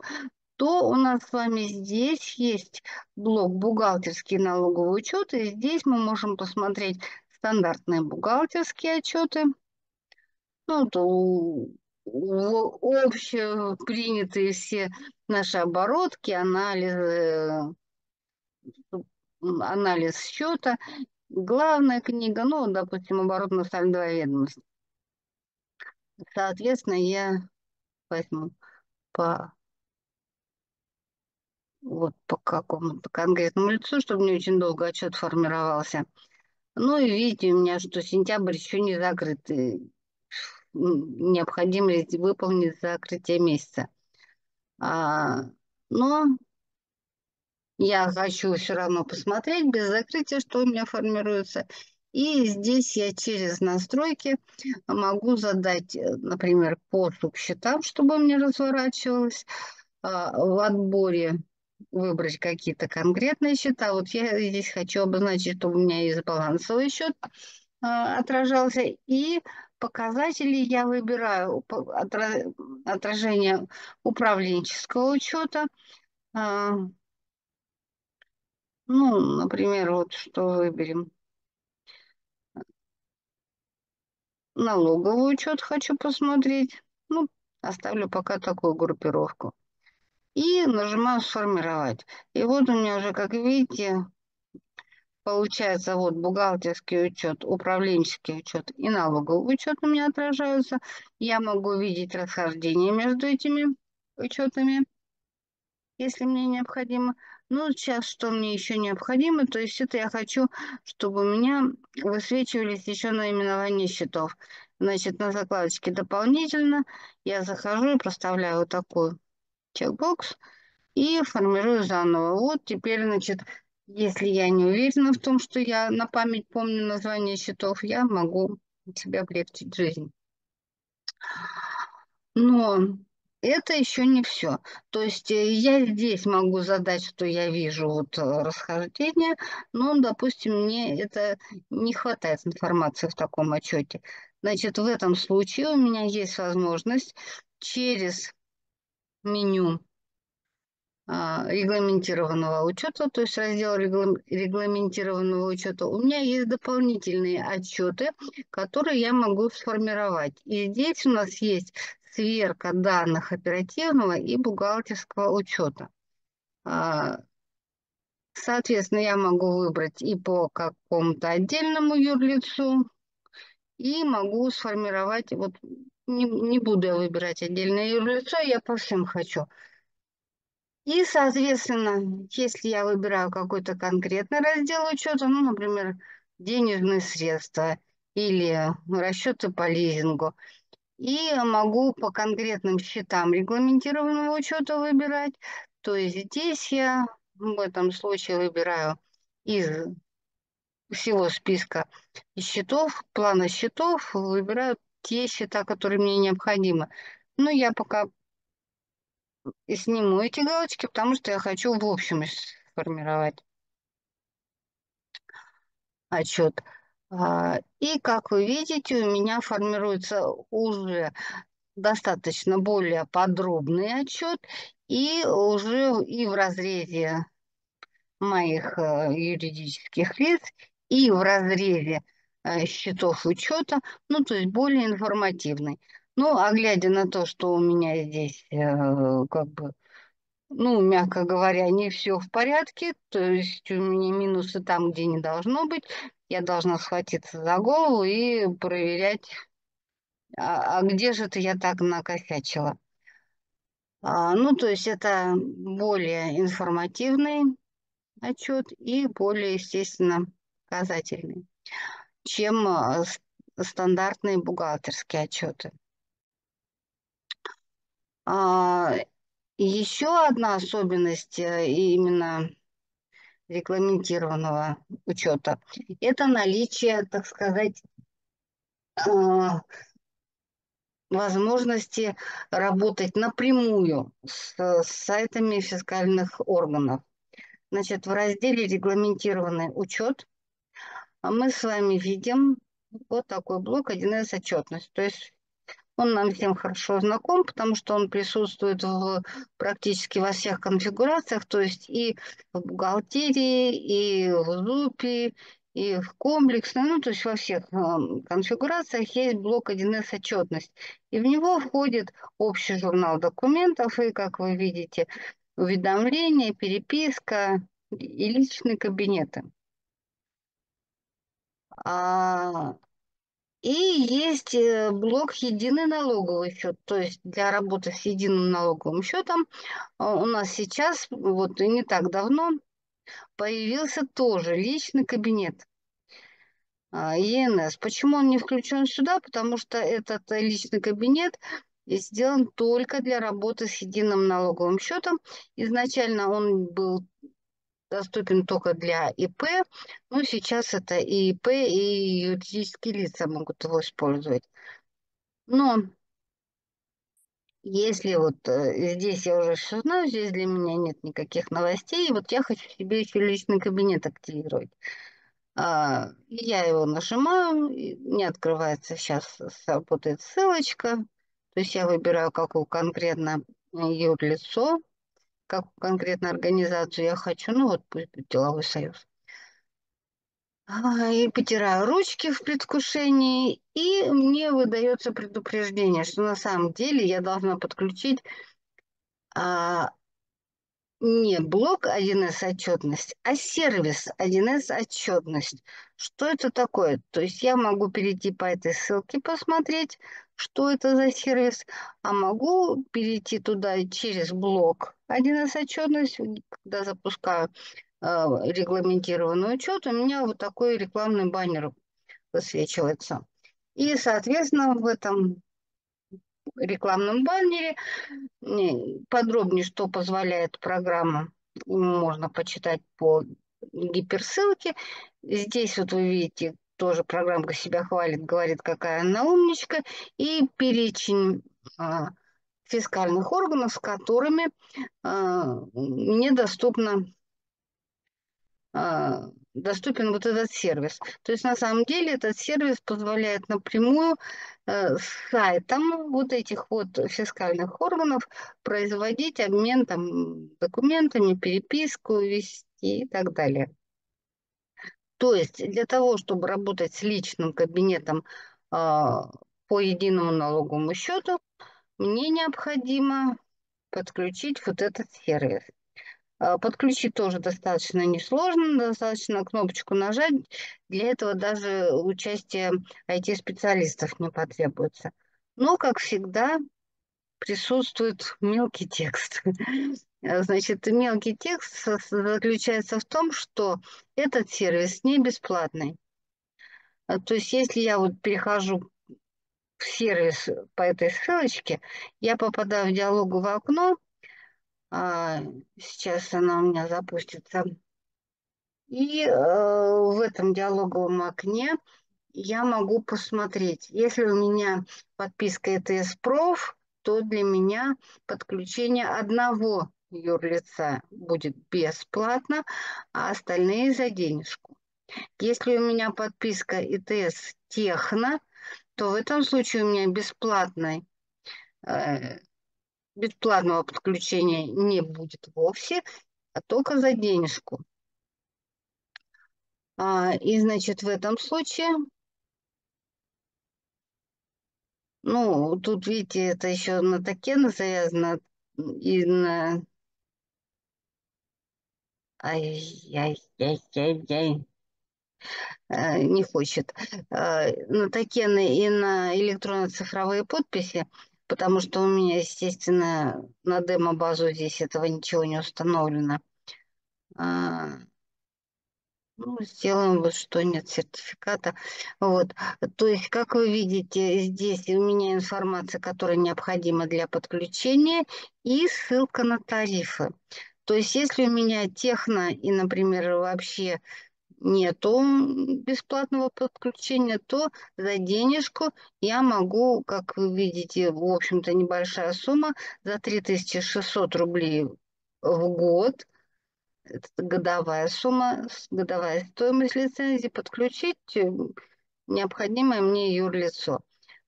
то у нас с вами здесь есть блок «Бухгалтерский налоговый учет», и здесь мы можем посмотреть стандартные бухгалтерские отчеты, общепринятые все наши оборотки, анализ счета, главная книга, допустим, оборот на сальдовая ведомость. Соответственно, я возьму по какому-то конкретному лицу, чтобы не очень долго отчет формировался. И видите у меня, что сентябрь еще не закрыт. Необходимость выполнить закрытие месяца. Но я хочу все равно посмотреть без закрытия, что у меня формируется. И здесь я через настройки могу задать, например, по субсчетам, чтобы мне разворачивалось. В отборе выбрать какие-то конкретные счета. Вот я здесь хочу обозначить, чтобы у меня из балансовый счет отражался. И показатели я выбираю отражение управленческого учета. Например, вот что выберем. Налоговый учет хочу посмотреть. Оставлю пока такую группировку. И нажимаю «Сформировать». И вот у меня уже, как видите, получается вот бухгалтерский учет, управленческий учет и налоговый учет у меня отражаются. Я могу видеть расхождение между этими учетами, если мне необходимо. Сейчас, что мне еще необходимо, то есть это я хочу, чтобы у меня высвечивались еще наименования счетов. Значит, на закладочке «Дополнительно» я захожу и проставляю вот такую чекбокс и формирую заново. Вот теперь, значит, если я не уверена в том, что я на память помню название счетов, я могу себе облегчить жизнь. Но это еще не все. То есть я здесь могу задать, что я вижу вот расхождение, но, допустим, мне это не хватает информации в таком отчете. Значит, в этом случае у меня есть возможность через меню регламентированного учета, то есть раздел регламентированного учета, у меня есть дополнительные отчеты, которые я могу сформировать. И здесь у нас есть сверка данных оперативного и бухгалтерского учета. Соответственно, я могу выбрать и по какому-то отдельному юрлицу, и могу сформировать вот. Не буду я выбирать отдельное юрлицо, я по всем хочу. И, соответственно, если я выбираю какой-то конкретный раздел учета, например, денежные средства или расчеты по лизингу, и могу по конкретным счетам регламентированного учета выбирать, то есть здесь я в этом случае выбираю из всего списка счетов, плана счетов, выбираю те счета, которые мне необходимы. Я пока сниму эти галочки, потому что я хочу в общем сформировать отчет. И, как вы видите, у меня формируется уже достаточно более подробный отчет, и уже и в разрезе моих юридических лиц, и в разрезе счетов учета, то есть более информативный. А глядя на то, что у меня здесь как бы ну, мягко говоря, не все в порядке, то есть у меня минусы там, где не должно быть, я должна схватиться за голову и проверять, а где же это я так накосячила. Ну, то есть это более информативный отчет и более, естественно, показательный, чем стандартные бухгалтерские отчеты. Еще одна особенность именно регламентированного учета – это наличие, так сказать, возможности работать напрямую с сайтами фискальных органов. Значит, в разделе «Регламентированный учет» мы с вами видим вот такой блок 1С отчетность. То есть он нам всем хорошо знаком, потому что он присутствует практически во всех конфигурациях, то есть и в бухгалтерии, и в ЗУПе, и в комплексной, ну, то есть во всех конфигурациях есть блок 1С отчетность. И в него входит общий журнал документов, и, как вы видите, уведомления, переписка и личные кабинеты. И есть блок «Единый налоговый счет», то есть для работы с единым налоговым счетом у нас сейчас, вот и не так давно, появился тоже личный кабинет ЕНС. Почему он не включен сюда? Потому что этот личный кабинет сделан только для работы с единым налоговым счетом. Изначально он был доступен только для ИП, но сейчас это и ИП, и юридические лица могут его использовать. Но если вот здесь я уже все знаю, здесь для меня нет никаких новостей, и вот я хочу себе еще личный кабинет активировать. Я его нажимаю, не открывается, сейчас сработает ссылочка, то есть я выбираю, какую конкретно юрлицо, какую конкретно организацию я хочу, ну вот пусть будет деловой союз. И потираю ручки в предвкушении, и мне выдается предупреждение, что на самом деле я должна подключить не блок 1С отчетность, а сервис 1С отчетность. Что это такое? То есть я могу перейти по этой ссылке, посмотреть, что это за сервис, а могу перейти туда через блок 1С отчетность, когда запускаю регламентированный учет, у меня вот такой рекламный баннер высвечивается. И, соответственно, в этом рекламном баннере подробнее, что позволяет программа, можно почитать по гиперссылке. Здесь вот вы видите, тоже программка себя хвалит, говорит, какая она умничка, и перечень фискальных органов, с которыми недоступен вот этот сервис. То есть на самом деле этот сервис позволяет напрямую с сайтом вот этих вот фискальных органов производить обмен там документами, переписку вести и так далее. То есть для того, чтобы работать с личным кабинетом по единому налоговому счету, мне необходимо подключить вот этот сервис. Подключить тоже достаточно несложно, достаточно кнопочку нажать. Для этого даже участие IT-специалистов не потребуется. Но, как всегда, присутствует мелкий текст. Значит, мелкий текст заключается в том, что этот сервис не бесплатный. То есть, если я вот перехожу в сервис по этой ссылочке, я попадаю в диалоговое окно. Сейчас она у меня запустится. И в этом диалоговом окне я могу посмотреть. Если у меня подписка ИТС-ПРОФ, то для меня подключение одного юрлица будет бесплатно, а остальные за денежку. Если у меня подписка ИТС-ТЕХНО, то в этом случае у меня бесплатного подключения не будет вовсе, а только за денежку. И, значит, в этом случае, ну, тут, видите, это еще на токены завязано и на Ай-яй-яй-яй-яй. Не хочет. На токены и на электронно-цифровые подписи, потому что у меня, естественно, на демо-базу здесь этого ничего не установлено. Ну, сделаем вот что нет сертификата. Вот. То есть, как вы видите, здесь у меня информация, которая необходима для подключения, и ссылка на тарифы. То есть, если у меня техно и, например, вообще нету бесплатного подключения, то за денежку я могу, как вы видите, в общем-то, небольшая сумма, за 3600 рублей в год, это годовая сумма, годовая стоимость лицензии, подключить необходимое мне юрлицо.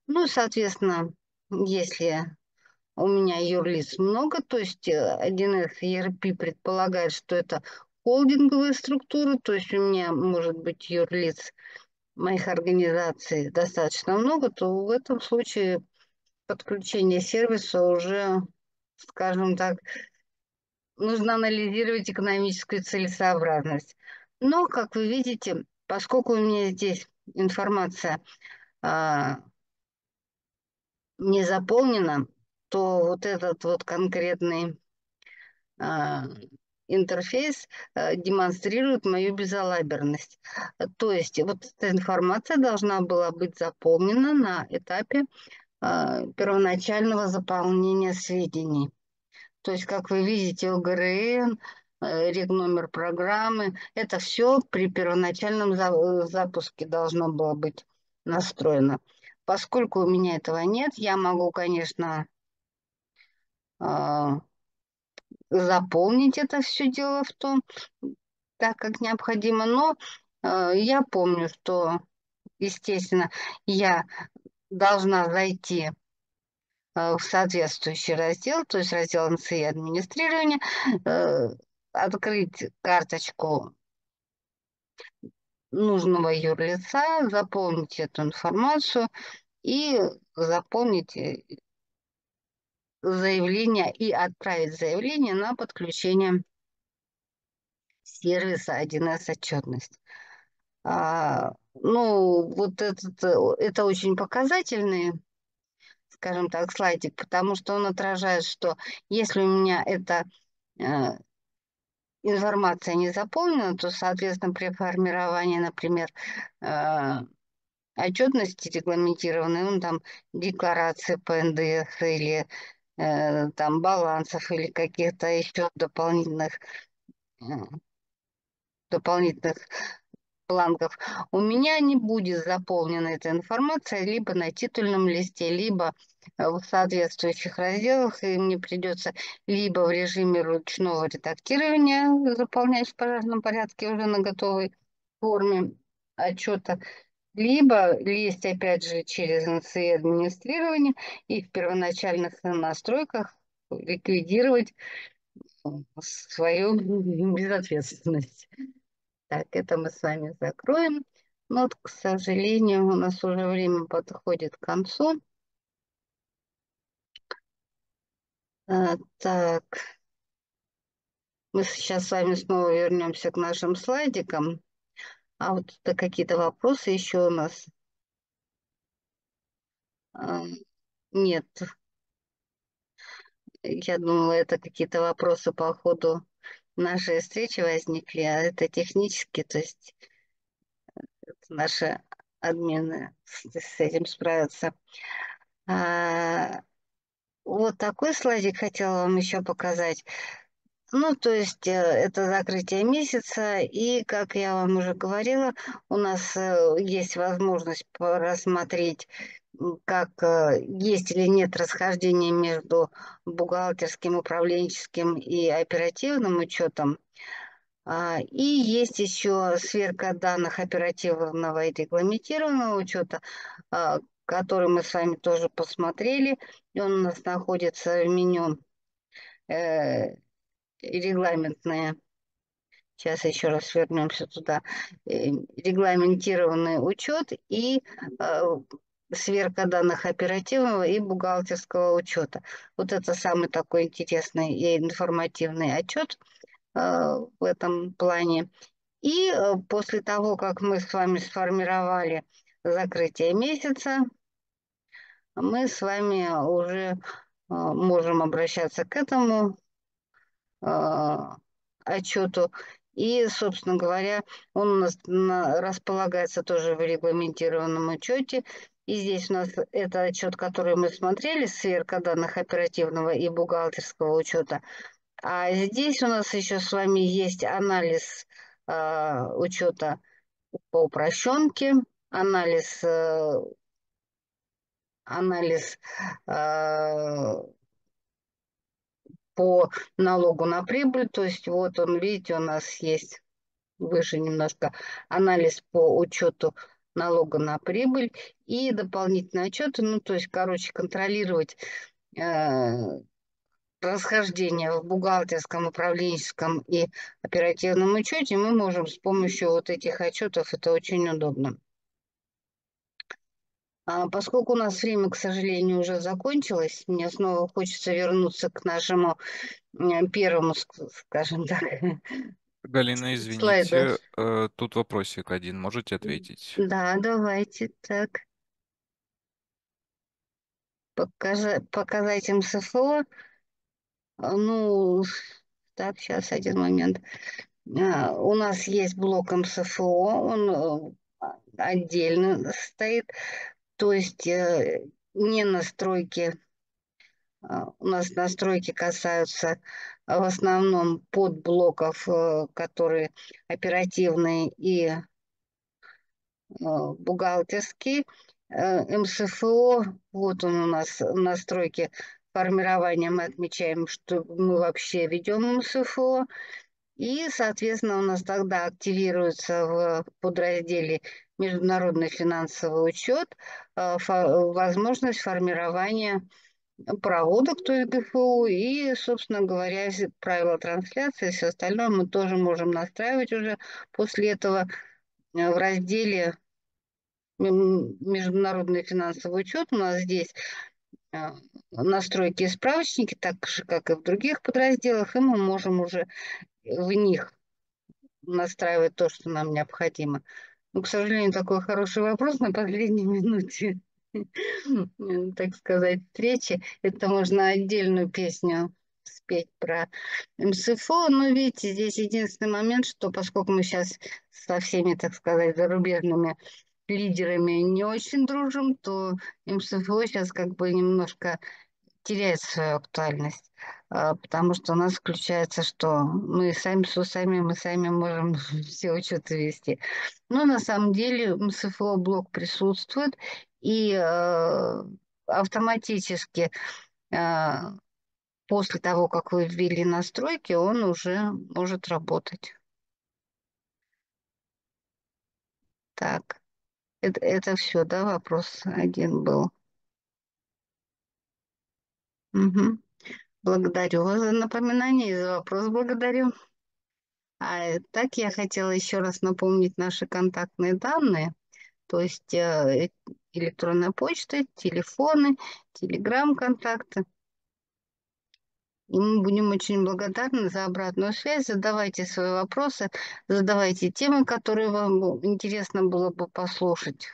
Ну, соответственно, если у меня юрлиц много, то есть 1С:ERP предполагает, что это холдинговые структуры, то есть у меня может быть юрлиц моих организаций достаточно много, то в этом случае подключение сервиса уже, скажем так, нужно анализировать экономическую целесообразность. Но, как вы видите, поскольку у меня здесь информация не заполнена, то вот этот вот конкретный интерфейс демонстрирует мою безалаберность. То есть вот эта информация должна была быть заполнена на этапе первоначального заполнения сведений. То есть, как вы видите, ОГРН, регномер программы, это все при первоначальном запуске должно было быть настроено. Поскольку у меня этого нет, я могу, конечно, заполнить это все дело в том, так как необходимо. Но я помню, что, естественно, я должна зайти в соответствующий раздел, то есть раздел НСИ администрирования, открыть карточку нужного юрлица, заполнить эту информацию и заполнить заявление и отправить заявление на подключение сервиса 1С отчетность. Ну, вот это очень показательный, скажем так, слайдик, потому что он отражает, что если у меня эта информация не заполнена, то, соответственно, при формировании, например, отчетности регламентированной, ну, там, декларации по НДС или там балансов или каких-то еще дополнительных бланков, у меня не будет заполнена эта информация либо на титульном листе, либо в соответствующих разделах, и мне придется либо в режиме ручного редактирования заполнять в пожарном порядке уже на готовой форме отчета, либо лезть опять же через НСИ администрирование и в первоначальных настройках ликвидировать свою безответственность. Так, это мы с вами закроем. Но, вот, к сожалению, у нас уже время подходит к концу. Так, мы сейчас с вами снова вернемся к нашим слайдикам. А вот какие-то вопросы еще у нас нет. Я думала, это какие-то вопросы по ходу нашей встречи возникли, а это технически, то есть наши админы с этим справятся. Вот такой слайдик хотела вам еще показать. Ну, то есть это закрытие месяца, и, как я вам уже говорила, у нас есть возможность рассмотреть, как есть или нет расхождения между бухгалтерским, управленческим и оперативным учетом. И есть еще сверка данных оперативного и регламентированного учета, который мы с вами тоже посмотрели. И он у нас находится в меню регламентные, сейчас еще раз вернемся туда, регламентированный учет и сверка данных оперативного и бухгалтерского учета. Вот это самый такой интересный и информативный отчет, в этом плане. И после того, как мы с вами сформировали закрытие месяца, мы с вами уже можем обращаться к этому отчету. И, собственно говоря, он у нас располагается тоже в регламентированном учете. И здесь у нас это отчет, который мы смотрели, сверка данных оперативного и бухгалтерского учета. А здесь у нас еще с вами есть анализ учета по упрощенке, анализ по налогу на прибыль. То есть вот он, видите, у нас есть выше немножко анализ по учету налога на прибыль и дополнительные отчеты. Ну, то есть, короче, контролировать расхождение в бухгалтерском, управленческом и оперативном учете мы можем с помощью вот этих отчетов. Это очень удобно. Поскольку у нас время, к сожалению, уже закончилось, мне снова хочется вернуться к нашему первому, скажем так. Галина, извините, слайду. Тут вопросик один, можете ответить? Да, давайте так. Показать МСФО. Ну, так, сейчас один момент. У нас есть блок МСФО, он отдельно стоит. То есть не настройки, у нас настройки касаются в основном подблоков, которые оперативные и бухгалтерские. МСФО, вот он у нас настройки формирования, мы отмечаем, что мы вообще ведем МСФО. И, соответственно, у нас тогда активируется в подразделе «Международный финансовый учет» возможность формирования проводок, то есть ГФУ, и, собственно говоря, правила трансляции, все остальное мы тоже можем настраивать уже после этого в разделе «Международный финансовый учет». У нас здесь настройки и справочники, так же, как и в других подразделах, и мы можем уже в них настраивать то, что нам необходимо. Но, к сожалению, такой хороший вопрос на последней минуте, так сказать, встречи. Это можно отдельную песню спеть про МСФО. Но видите, здесь единственный момент, что поскольку мы сейчас со всеми, так сказать, зарубежными лидерами не очень дружим, то МСФО сейчас как бы немножко теряет свою актуальность, потому что у нас включается, что мы сами с усами, мы сами можем все учеты вести. Но на самом деле МСФО-блок присутствует, и автоматически после того, как вы ввели настройки, он уже может работать. Так, это все, да, вопрос один был. Угу. Благодарю вас за напоминание и за вопрос благодарю. А так я хотела еще раз напомнить наши контактные данные, то есть электронная почта, телефоны, телеграм-контакты. И мы будем очень благодарны за обратную связь. Задавайте свои вопросы, задавайте темы, которые вам интересно было бы послушать.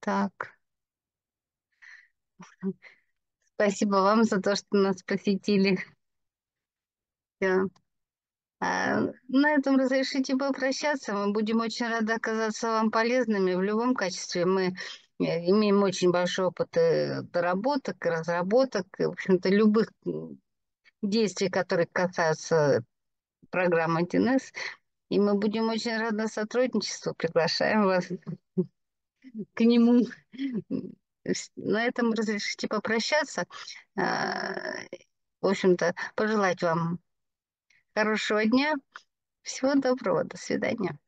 Так. Спасибо вам за то, что нас посетили. Все. На этом разрешите попрощаться. Мы будем очень рады оказаться вам полезными в любом качестве. Мы имеем очень большой опыт доработок, разработок, в общем-то, любых действий, которые касаются программы 1С. И мы будем очень рады сотрудничеству. Приглашаем вас к нему. На этом разрешите попрощаться. В общем-то, пожелать вам хорошего дня. Всего доброго. До свидания.